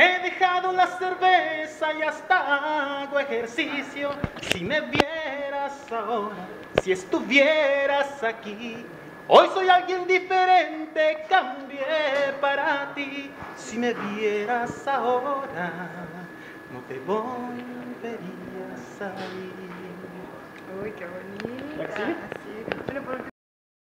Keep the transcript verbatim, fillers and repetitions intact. He dejado la cerveza y hasta hago ejercicio. Si me vieras ahora, si estuvieras aquí, hoy soy alguien diferente, cambié para ti. Si me vieras ahora, no te volverías a ir. Uy, qué bonito.